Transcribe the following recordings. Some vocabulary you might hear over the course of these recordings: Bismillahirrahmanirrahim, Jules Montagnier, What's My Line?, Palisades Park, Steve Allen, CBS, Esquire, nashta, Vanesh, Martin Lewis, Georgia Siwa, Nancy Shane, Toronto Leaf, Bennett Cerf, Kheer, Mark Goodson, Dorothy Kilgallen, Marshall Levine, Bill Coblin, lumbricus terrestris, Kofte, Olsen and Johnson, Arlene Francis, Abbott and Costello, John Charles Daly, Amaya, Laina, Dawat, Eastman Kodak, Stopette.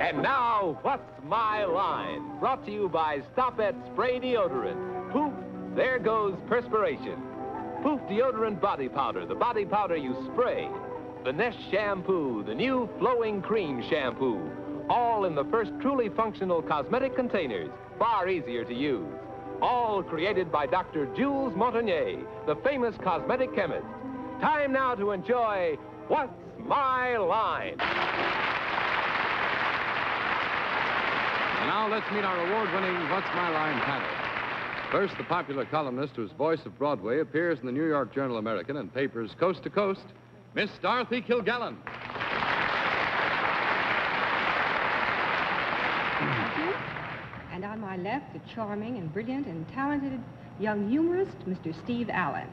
And now, What's My Line? Brought to you by Stopette Spray Deodorant. Poof, there goes perspiration. Poof Deodorant Body Powder, the body powder you spray. Vanesh Shampoo, the new flowing cream shampoo. All in the first truly functional cosmetic containers, far easier to use. All created by Dr. Jules Montagnier, the famous cosmetic chemist. Time now to enjoy What's My Line? And now let's meet our award-winning What's My Line panel. First, the popular columnist whose voice of Broadway appears in the New York Journal-American and papers coast to coast, Miss Dorothy Kilgallen. And on my left, the charming and brilliant and talented young humorist, Mr. Steve Allen.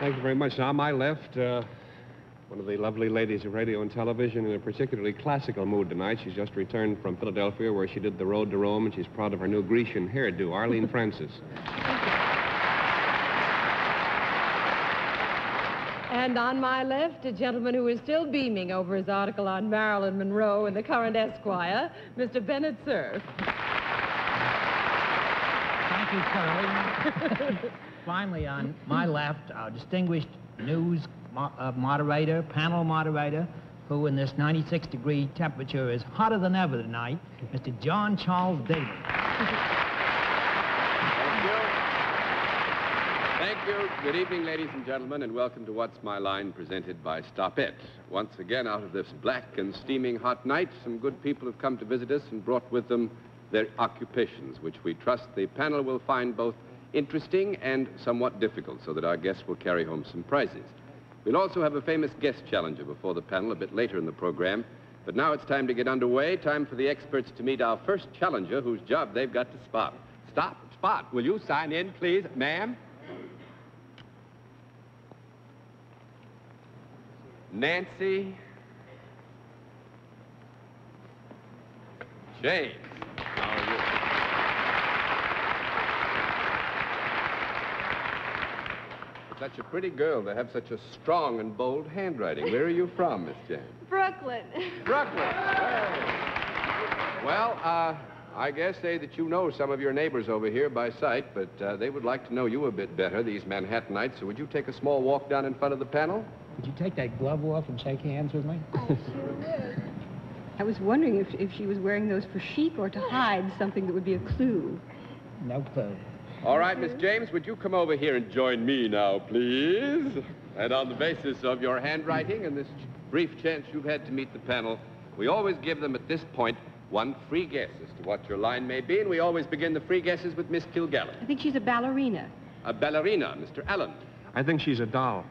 Thank you very much. And on my left, one of the lovely ladies of radio and television in a particularly classical mood tonight. She's just returned from Philadelphia, where she did The Road to Rome, and she's proud of her new Grecian hairdo, Arlene Francis. And on my left, a gentleman who is still beaming over his article on Marilyn Monroe in the current Esquire, Mr. Bennett Cerf. Thank you, Charlie. Finally, on my left, our distinguished news moderator, panel moderator, who in this 96-degree temperature is hotter than ever tonight, Mr. John Charles Daly. Thank you. Good evening, ladies and gentlemen, and welcome to What's My Line, presented by Stopette. Once again, out of this black and steaming hot night, some good people have come to visit us and brought with them their occupations, which we trust the panel will find both interesting and somewhat difficult, so that our guests will carry home some prizes. We'll also have a famous guest challenger before the panel a bit later in the program, but now it's time to get underway. Time for the experts to meet our first challenger, whose job they've got to spot. Spot, will you sign in, please, ma'am? Nancy Shane. How are you? Such a pretty girl to have such a strong and bold handwriting. Where are you from, Miss Jane? Brooklyn. Brooklyn. Hey. Well, I guess that you know some of your neighbors over here by sight, but they would like to know you a bit better, these Manhattanites, so would you take a small walk down in front of the panel? Would you take that glove off and shake hands with me? Oh, sure. I was wondering if she was wearing those for chic or to hide something that would be a clue. No clue. All right, Miss James, would you come over here and join me now, please? And on the basis of your handwriting and this brief chance you've had to meet the panel, we always give them at this point one free guess as to what your line may be, and we always begin the free guesses with Miss Kilgallen. I think she's a ballerina. A ballerina, Mr. Allen. I think she's a doll.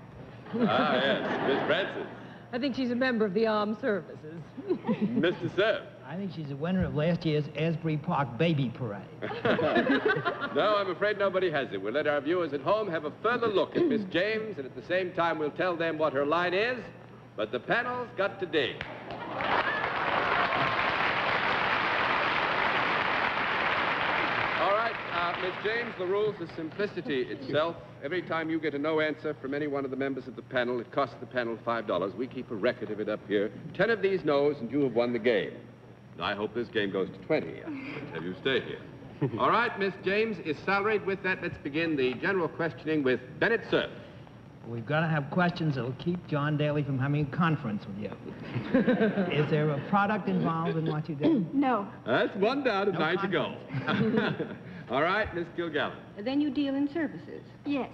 Ah, yes. Miss Francis. I think she's a member of the armed services. Mr. Cerf. I think she's a winner of last year's Asbury Park baby parade. No, I'm afraid nobody has it. We'll let our viewers at home have a further look at Miss James, and at the same time we'll tell them what her line is. But the panel's got to dig. Miss James, the rules of simplicity itself. Every time you get a no answer from any one of the members of the panel, it costs the panel $5. We keep a record of it up here. 10 of these no's, and you have won the game. And I hope this game goes to 20 until you stay here. All right, Miss James is salaried with that. Let's begin the general questioning with Bennett Cerf. We've got to have questions that will keep John Daly from having a conference with you. Is there a product involved in what you do? No. That's one down and 9 to go. All right, Miss Kilgallen. Then you deal in services? Yes.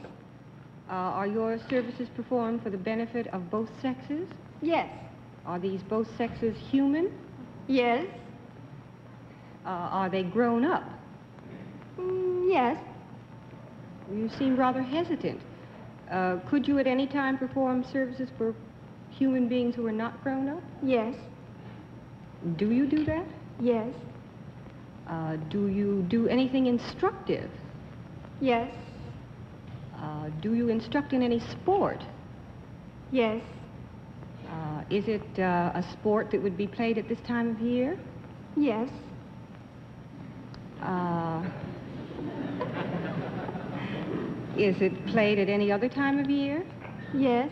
Are your services performed for the benefit of both sexes? Yes. Are these both sexes human? Yes. Are they grown up? Yes. You seem rather hesitant. Could you at any time perform services for human beings who are not grown up? Yes. Do you do that? Yes. Do you do anything instructive? Yes. Do you instruct in any sport? Yes. Is it a sport that would be played at this time of year? Yes. Is it played at any other time of year? Yes.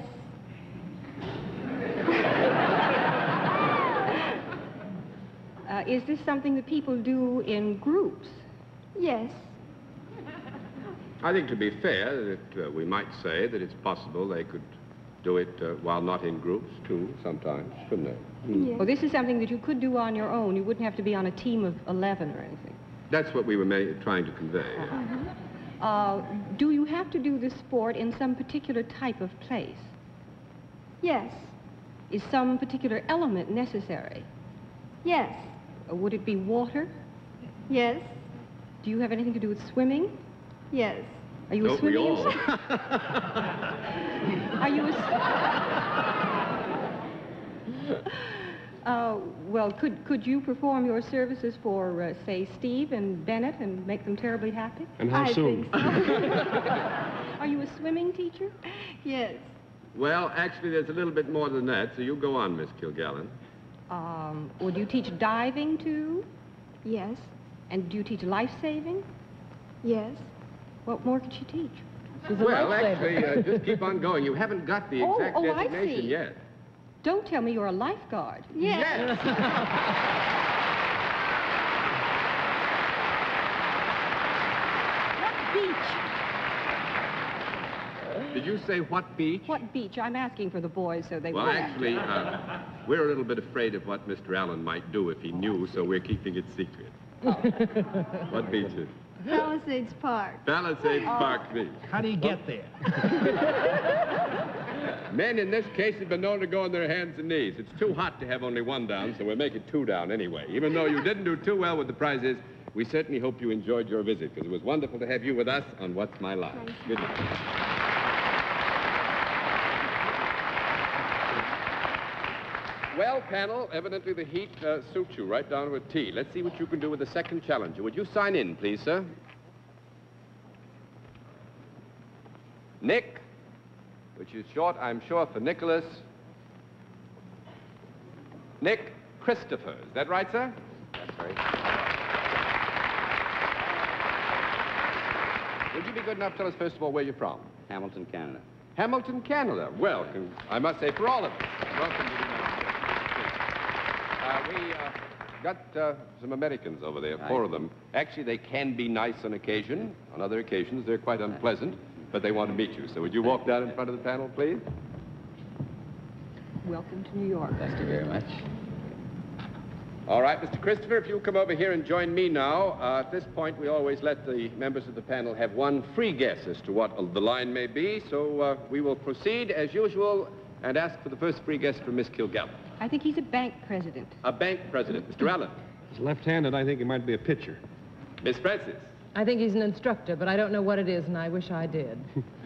Is this something that people do in groups? Yes. I think, to be fair, that we might say that it's possible they could do it while not in groups, too, sometimes, couldn't they? Mm. Yes. Well, this is something that you could do on your own. You wouldn't have to be on a team of 11 or anything. That's what we were trying to convey. Do you have to do this sport in some particular type of place? Yes. Is some particular element necessary? Yes. Would it be water? Yes. Do you have anything to do with swimming? Yes. Are you a swimming instructor? Are you a... well, could you perform your services for, say, Steve and Bennett and make them terribly happy? And how soon? I think so. Are you a swimming teacher? Yes. Well, actually, there's a little bit more than that, so you go on, Miss Kilgallen. Would you teach diving, too? Yes. And do you teach life-saving? Yes. What more could she teach? Well, actually, just keep on going. You haven't got the exact designation yet. Don't tell me you're a lifeguard. Yes. What beach? Did you say what beach? What beach? I'm asking for the boys so they will. Well, actually, we're a little bit afraid of what Mr. Allen might do if he knew, so we're keeping it secret. Oh. What beach is it? Palisades Park. Palisades Park Beach. How do you get there? Men in this case have been known to go on their hands and knees. It's too hot to have only one down, so we'll make it two down anyway. Even though you didn't do too well with the prizes, we certainly hope you enjoyed your visit, because it was wonderful to have you with us on What's My Line. Good night. Well, panel, evidently the heat suits you right down to a T. Let's see what you can do with the second challenger. Would you sign in, please, sir? Nick, which is short, I'm sure, for Nicholas. Nick Christopher. Is that right, sir? That's right. Would you be good enough to tell us, first of all, where you're from? Hamilton, Canada. Hamilton, Canada. Well, I must say, for all of us, welcome to the United States. We got some Americans over there, four of them. Actually, they can be nice on occasion. On other occasions, they're quite unpleasant, but they want to meet you. So would you walk down in front of the panel, please? Welcome to New York. Thank you very much. All right, Mr. Christopher, if you'll come over here and join me now. At this point, we always let the members of the panel have one free guess as to what the line may be. So we will proceed as usual and ask for the first free guess from Miss Kilgallen. I think he's a bank president. A bank president. Mr. Allen. He's left-handed. I think he might be a pitcher. Miss Francis. I think he's an instructor, but I don't know what it is, and I wish I did.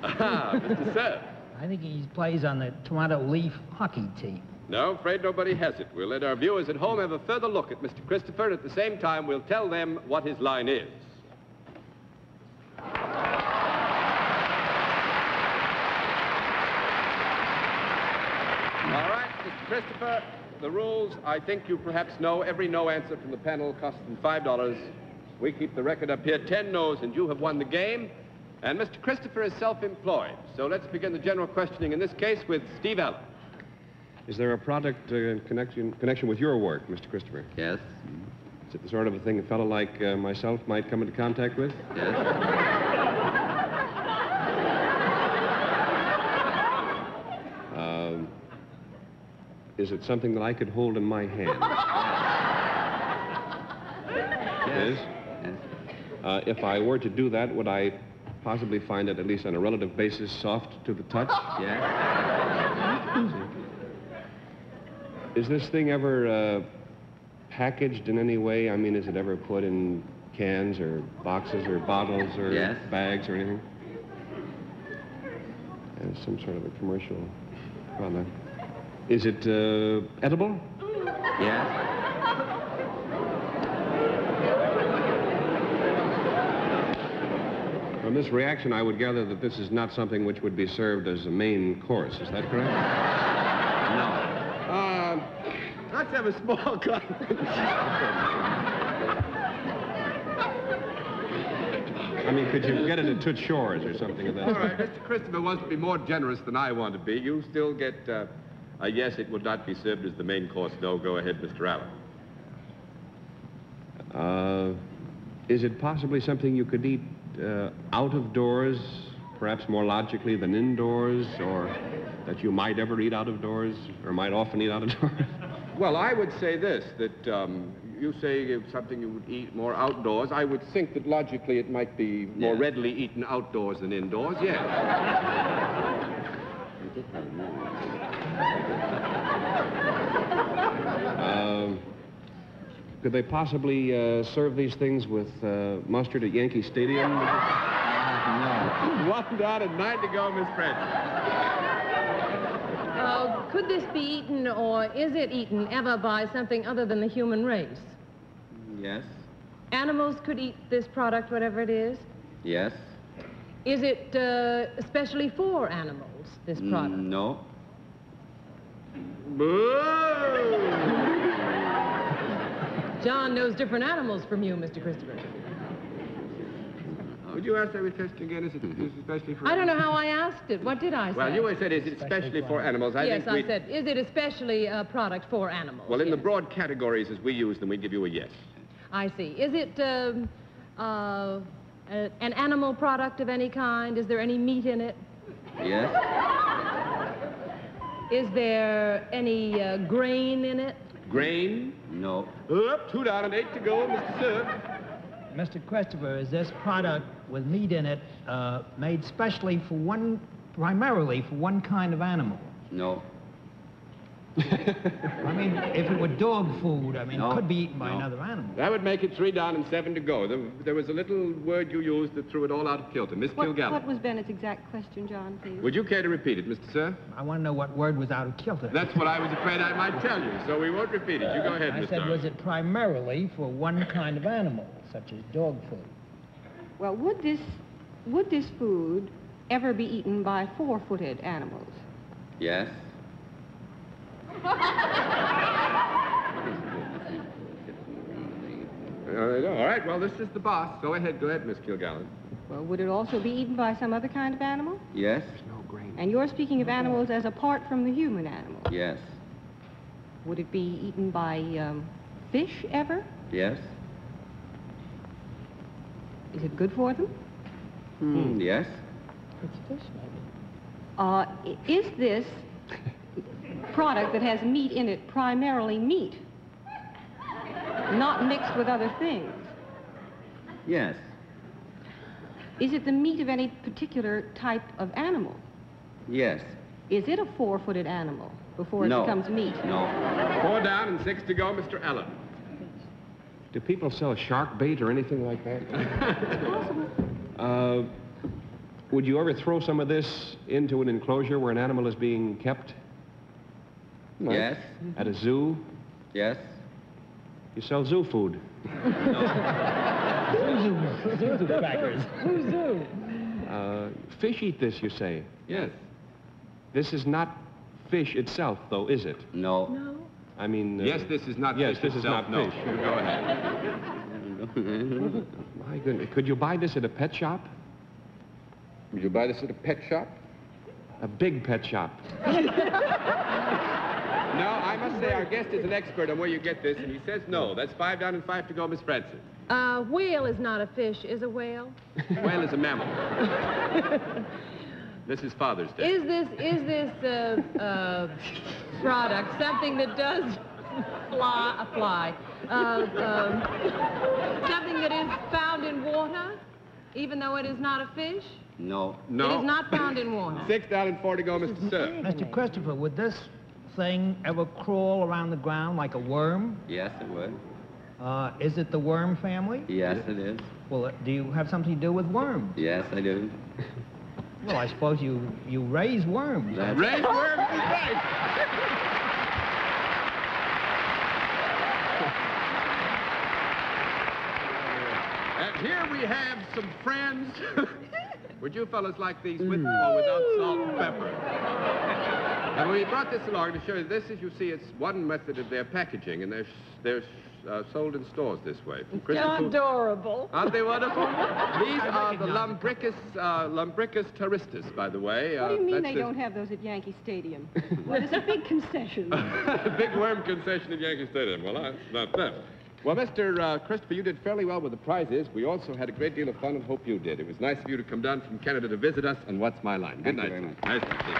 Ah, Mr. Cerf. I think he plays on the Toronto Leaf hockey team. No, afraid nobody has it. We'll let our viewers at home have a further look at Mr. Christopher. At the same time, we'll tell them what his line is. Christopher, the rules, I think you perhaps know. Every no answer from the panel costs them $5. We keep the record up here, 10 no's, and you have won the game. And Mr. Christopher is self-employed. So let's begin the general questioning, in this case, with Steve Allen. Is there a product in connection with your work, Mr. Christopher? Yes. Is it the sort of a thing a fellow like myself might come into contact with? Yes. Is it something that I could hold in my hand? Yes. Yes. If I were to do that, would I possibly find it, at least on a relative basis, soft to the touch? Yes. Is this thing ever packaged in any way? I mean, is it ever put in cans or boxes or bottles or bags or anything? As some sort of a commercial product. Is it edible? Yes. From this reaction, I would gather that this is not something which would be served as a main course. Is that correct? No. Let's have a small conversation. I mean, could you get it at Toot Shores or something of that? All right, Mr. Christopher wants to be more generous than I want to be. You still get a yes, it would not be served as the main course. No, go ahead, Mr. Allen. Is it possibly something you could eat out of doors, perhaps more logically than indoors, or that you might ever eat out of doors, or might often eat out of doors? Well, I would say this, that you say something you would eat more outdoors. I would think that logically it might be more readily eaten outdoors than indoors, Could they possibly serve these things with mustard at Yankee Stadium? No. 1 down and 9 to go, Miss Francis. Could this be eaten, or is it eaten ever by something other than the human race? Yes. Animals could eat this product, whatever it is? Yes. Is it especially for animals, this product? No. Boo! John knows different animals from you, Mr. Christopher. Would you ask every test again? Is it especially for animals? I don't know how I asked it. What did I say? Well, you said, is it especially for animals? I said, is it especially a product for animals? Well, in the broad categories as we use them, we give you a yes. I see. Is it an animal product of any kind? Is there any meat in it? Yes. Is there any grain in it? Grain? No. 2 down and 8 to go, Mr. Cerf. Mr. Christopher, is this product with meat in it made specially for primarily for one kind of animal? No. I mean, if it were dog food, I mean, it could be eaten by another animal. That would make it 3 down and 7 to go. There was a little word you used that threw it all out of kilter. Miss Kilgallen. What was Bennett's exact question, John, please? Would you care to repeat it, Mr. Cerf? I want to know what word was out of kilter. That's what I was afraid I might tell you, so we won't repeat it. You go ahead, Mr. Cerf. I said, was it primarily for one kind of animal, such as dog food? Well, would this food ever be eaten by four-footed animals? Yes. All right, well, this is the boss. Go ahead, Miss Kilgallen. Well, would it also be eaten by some other kind of animal? Yes. There's no grain. And you're speaking of animals as apart from the human animal? Yes. Would it be eaten by fish ever? Yes. Is it good for them? Yes. It's fish, maybe. Is this product that has meat in it primarily meat, not mixed with other things? Yes. Is it the meat of any particular type of animal? Yes. Is it a four-footed animal before it becomes meat? No. 4 down and 6 to go, Mr. Allen. Do people sell shark bait or anything like that? It's possible. Would you ever throw some of this into an enclosure where an animal is being kept? Like yes. At a zoo? Yes. You sell zoo food? No. Zoo crackers. Zoo. Fish eat this, you say? Yes. This is not fish itself, though, is it? No. No. I mean... yes, this is not fish. Yes, this itself. Is not fish. No. Go ahead. My goodness. Could you buy this at a pet shop? Would you buy this at a pet shop? A big pet shop. No, I must say our guest is an expert on where you get this, and he says no. That's 5 down and 5 to go, Miss Francis. Whale is not a fish, is a whale? Whale is a mammal. This is Father's Day. Is this product something that does fly? Something that is found in water, even though it is not a fish? No. No. It is not found in water. 6 down and 4 to go, Mr. Cerf. Mr. Christopher, would this thing ever crawl around the ground like a worm? Yes, it would. Is it the worm family? Yes, it is. Well, do you have something to do with worms? Yes, I do. Well, I suppose you raise worms. That's raise worms is right. And here we have some friends. Would you fellas like these with or without salt and pepper? And we brought this along to show you this, as you see, it's one method of their packaging, and their sold in stores this way. They're adorable. Aren't they wonderful? These are the lumbricus terrestis, by the way. What do you mean they don't have those at Yankee Stadium? Well, there's a big concession. A big worm concession at Yankee Stadium. Well, that's not them. Well, Mr. Christopher, you did fairly well with the prizes. We also had a great deal of fun and hope you did. It was nice of you to come down from Canada to visit us and What's My Line. Good night. Thank you very much. Nice to see you.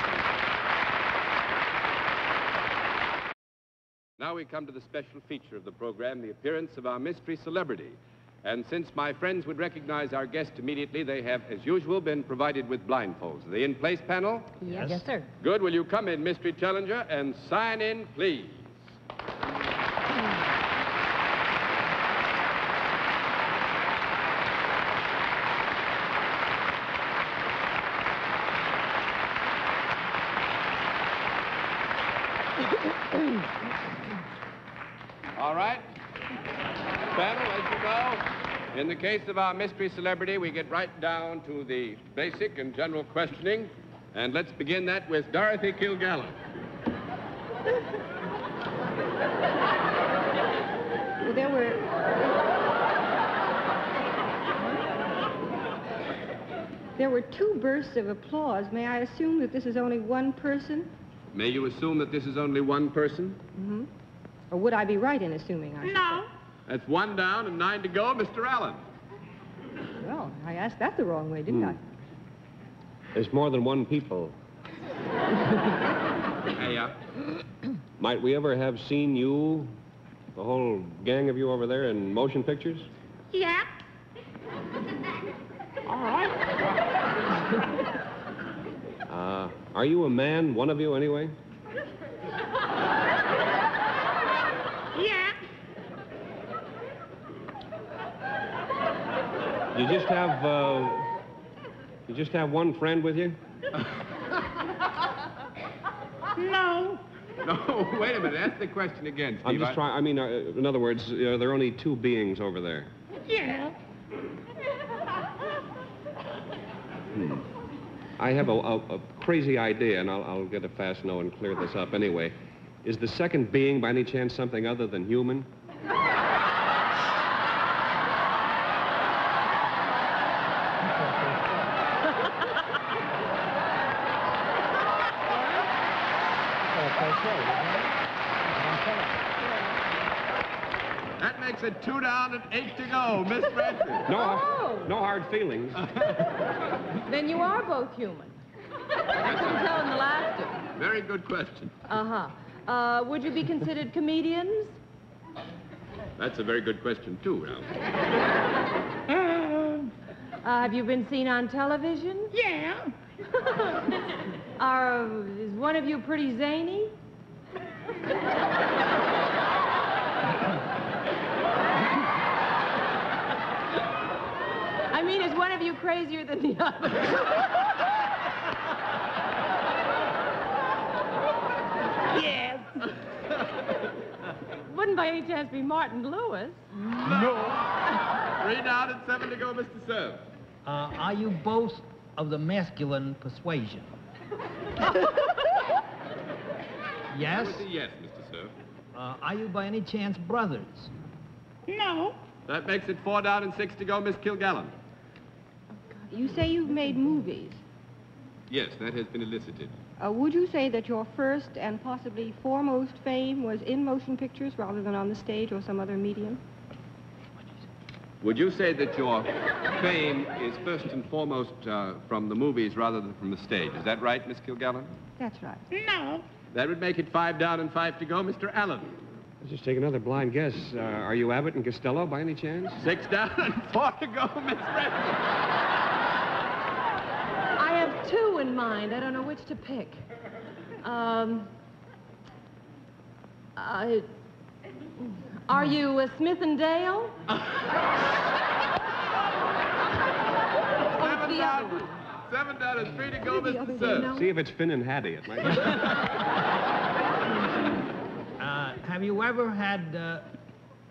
Now we come to the special feature of the program, the appearance of our mystery celebrity. And since my friends would recognize our guest immediately, they have, as usual, been provided with blindfolds. Are they in place, panel? Yes. Yes, sir. Good. Will you come in, mystery challenger, and sign in, please? All right. Panel, as you know, in the case of our mystery celebrity, we get right down to the basic and general questioning. And let's begin that with Dorothy Kilgallen. Well, there were... There were two bursts of applause. May I assume that this is only one person? May you assume that this is only one person? Mm-hmm. Or would I be right in assuming I should No. Say? That's 1 down and 9 to go, Mr. Allen. Well, I asked that the wrong way, didn't I? There's more than one people. Hey, might we ever have seen you, the whole gang of you over there, in motion pictures? Yeah. All right. Are you a man, one of you, anyway? Yeah. You just have one friend with you? No. No, wait a minute. Ask the question again, Steve. I'm just trying, I mean, in other words, are there only two beings over there? Yeah. I have a crazy idea, and I'll get a fast no and clear this up anyway. Is the second being, by any chance, something other than human? That makes it 2 down and 8 to go, Miss Francis. No hard feelings. Then you are both human. I couldn't tell in the laughter. Very good question. Uh-huh. Would you be considered comedians? That's a very good question, too, now. Have you been seen on television? Yeah. Is one of you pretty zany? I mean, is one of you crazier than the other? Yes. Wouldn't by any chance be Martin Lewis. No. 3 down and 7 to go, Mr. Cerf. Are you both of the masculine persuasion? Yes? Yes, Mr. Cerf. Are you by any chance brothers? No. That makes it 4 down and 6 to go, Miss Kilgallen. You say you've made movies. Yes, that has been elicited. Would you say that your first and possibly foremost fame was in motion pictures rather than on the stage or some other medium? Would you say that your fame is first and foremost from the movies rather than from the stage? Is that right, Miss Kilgallen? That's right. No. That would make it 5 down and 5 to go, Mr. Allen. Let's just take another blind guess. Are you Abbott and Costello, by any chance? 6 down and 4 to go, Miss Francis. I have 2 in mind. I don't know which to pick. Are you Smith and Dale? Seven down and 3 to go, Mr. Cerf. See if it's Finn and Hattie. It might be. Have you ever had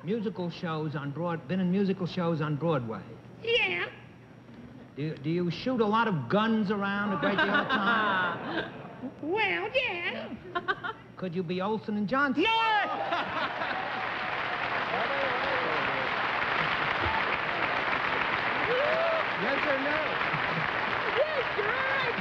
musical shows on been in musical shows on Broadway? Yeah. Do you shoot a lot of guns around a great deal of time? Well, yeah. Could you be Olsen and Johnson? No! Yes or no? Yes, you're right.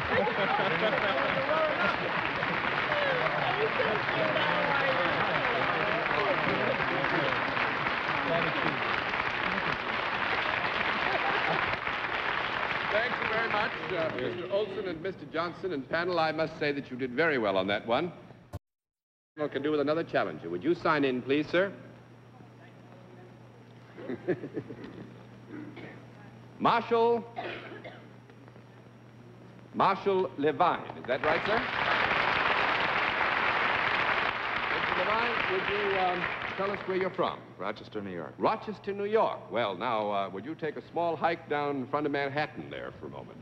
Thank you very much, Mr. Olsen and Mr. Johnson and panel. I must say that you did very well on that one. What can do with another challenger? Would you sign in, please, sir? Marshall Levine. Is that right, sir? Mr. Levine, would you tell us where you're from? Rochester, New York. Rochester, New York. Well, now, would you take a small hike down in front of Manhattan there for a moment?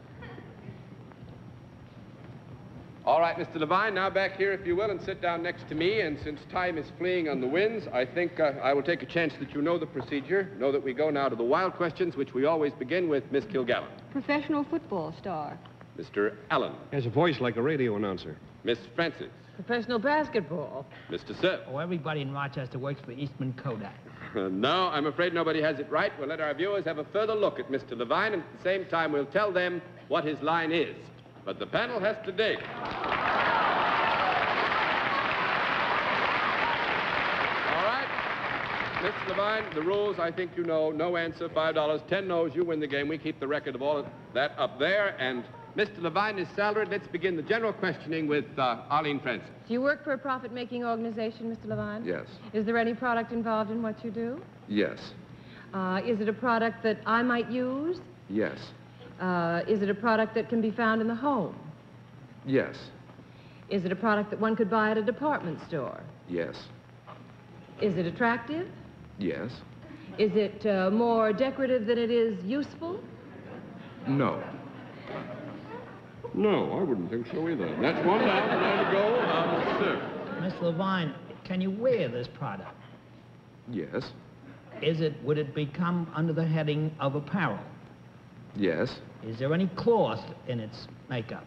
All right, Mr. Levine, now back here, if you will, and sit down next to me. And since time is fleeing on the winds, I think I will take a chance that you know the procedure. Know that we go now to the wild questions, which we always begin with Miss Kilgallen. Professional football star. Mr. Allen. Has a voice like a radio announcer. Miss Francis. Professional basketball. Mr. Cerf. Oh, everybody in Rochester works for Eastman Kodak. No, I'm afraid nobody has it right. We'll let our viewers have a further look at Mr. Levine, and at the same time, we'll tell them what his line is. But the panel has to dig. All right. Miss Levine, the rules, I think you know. No answer, $5. 10 no's, you win the game. We keep the record of all of that up there. And Mr. Levine is salaried. Let's begin the general questioning with Arlene Francis. Do you work for a profit-making organization, Mr. Levine? Yes. Is there any product involved in what you do? Yes. Is it a product that I might use? Yes. Is it a product that can be found in the home? Yes. Is it a product that one could buy at a department store? Yes. Is it attractive? Yes. Is it more decorative than it is useful? No. No, I wouldn't think so either. That's one out, and there to go. Sir. Miss Levine, can you wear this product? Yes. Would it become under the heading of apparel? Yes. Is there any cloth in its makeup?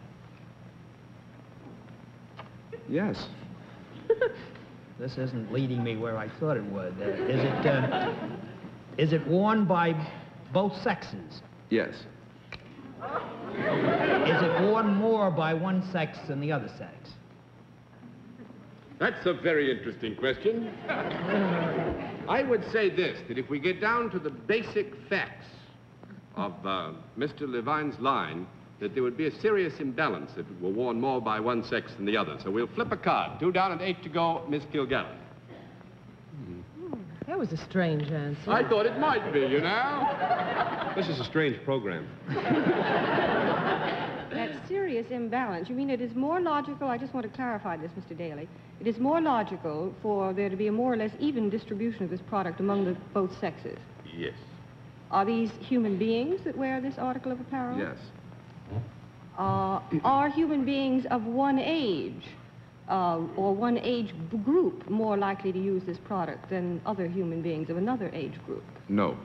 Yes. This isn't leading me where I thought it would. Is it worn by both sexes? Yes. Is it worn more by one sex than the other sex? That's a very interesting question. I would say this, that if we get down to the basic facts of Mr. Levine's line, that there would be a serious imbalance if it were worn more by one sex than the other. So we'll flip a card. 2 down and 8 to go, Miss Kilgallen. That was a strange answer. I thought it might be, you know. This is a strange program. That serious imbalance, you mean it is more logical, I just want to clarify this, Mr. Daly, it is more logical for there to be a more or less even distribution of this product among both sexes? Yes. Are these human beings that wear this article of apparel? Yes. Are human beings of one age or one age group more likely to use this product than other human beings of another age group? No.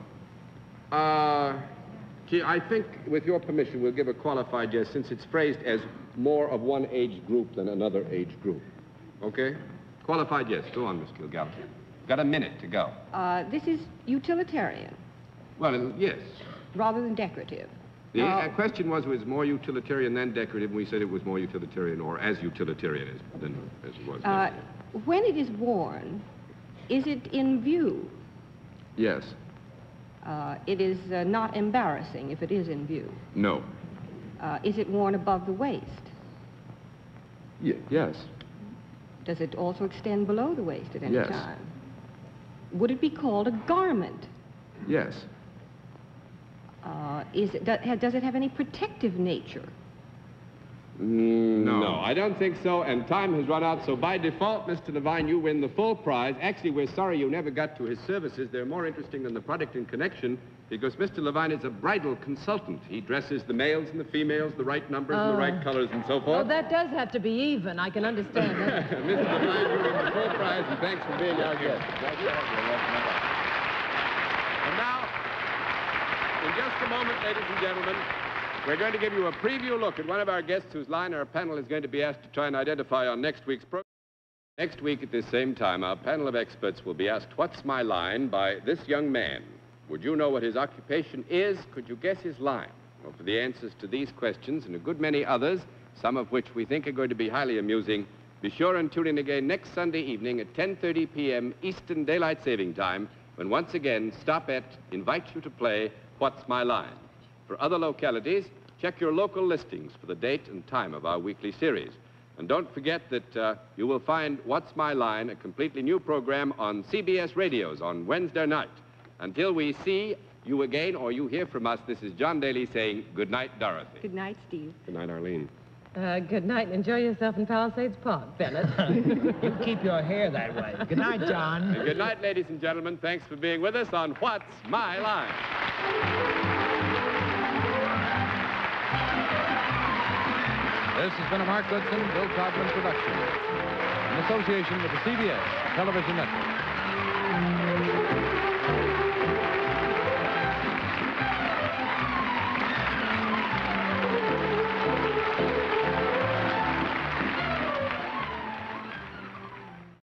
Gee, I think, with your permission, we'll give a qualified yes, since it's phrased as more of one age group than another age group. Okay? Qualified yes. Go on, Miss Kilgallen. Got a minute to go. This is utilitarian. Well, yes. Rather than decorative. The question was more utilitarian than decorative, and we said it was more utilitarian or as utilitarian as it was. When it is worn, is it in view? Yes. It is not embarrassing if it is in view? No. Is it worn above the waist? Yes. Does it also extend below the waist at any time? Yes. Would it be called a garment? Yes. Does it have any protective nature? No, I don't think so, and time has run out, so by default, Mr. Levine, you win the full prize. Actually, we're sorry you never got to his services. They're more interesting than the product in connection, because Mr. Levine is a bridal consultant. He dresses the males and the females, the right numbers and the right colors and so forth. Oh, that does have to be even. I can understand that. Mr. Levine, you win the full prize, and thanks for being our guest. And now, in just a moment, ladies and gentlemen, we're going to give you a preview look at one of our guests whose line our panel is going to be asked to try and identify on next week's program. Next week at this same time, our panel of experts will be asked, "What's My Line?" by this young man. Would you know what his occupation is? Could you guess his line? Well, for the answers to these questions and a good many others, some of which we think are going to be highly amusing, be sure and tune in again next Sunday evening at 10:30 p.m. Eastern Daylight Saving Time, when once again Stopette invites you to play What's My Line? For other localities, check your local listings for the date and time of our weekly series. And don't forget that you will find What's My Line, a completely new program on CBS radios on Wednesday night. Until we see you again or you hear from us, this is John Daly saying good night, Dorothy. Good night, Steve. Good night, Arlene. Good night, and enjoy yourself in Palisades Park, Bennett. You keep your hair that way. Good night, John. And good night, ladies and gentlemen. Thanks for being with us on What's My Line? This has been a Mark Goodson, Bill Coblin production, in association with the CBS Television Network.